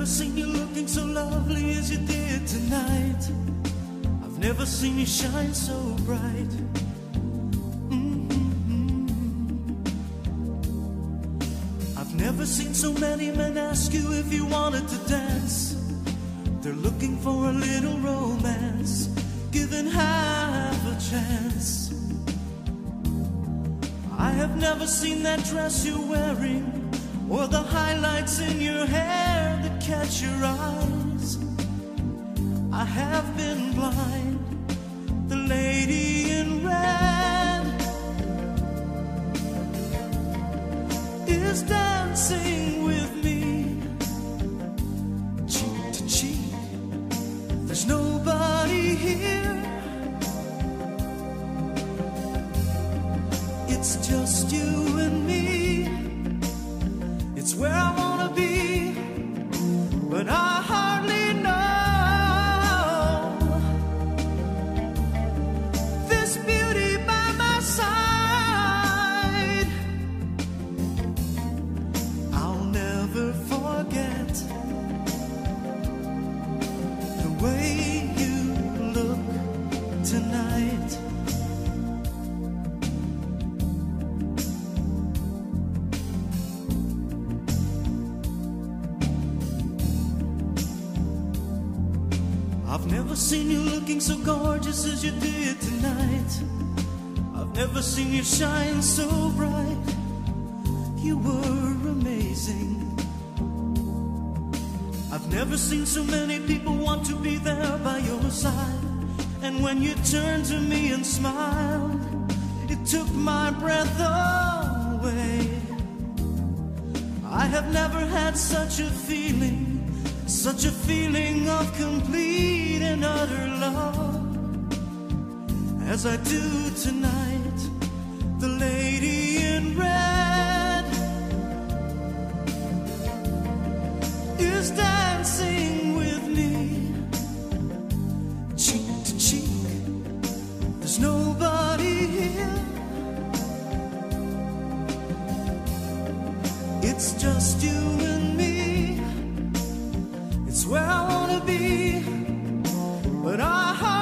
never seen you looking so lovely as you did tonight. I've never seen you shine so bright. I've never seen so many men ask you if you wanted to dance. They're looking for a little romance, given half a chance. I have never seen that dress you're wearing, or the highlights in your hair that catch your eyes. I have been blind, the lady in red is dancing with me, cheek to cheek. There's nobody here, it's just you and me. It's where I wanna be, but I hardly know this beauty by my side. I'll never forget the way you look tonight. I've never seen you looking so gorgeous as you did tonight. I've never seen you shine so bright. You were amazing. I've never seen so many people want to be there by your side. And when you turned to me and smiled, it took my breath away. I have never had such a feeling, such a feeling of complete and utter love as I do tonight. The lady in red is dancing with me, cheek to cheek. There's nobody here, it's just you and me. It's where I wanna be, but I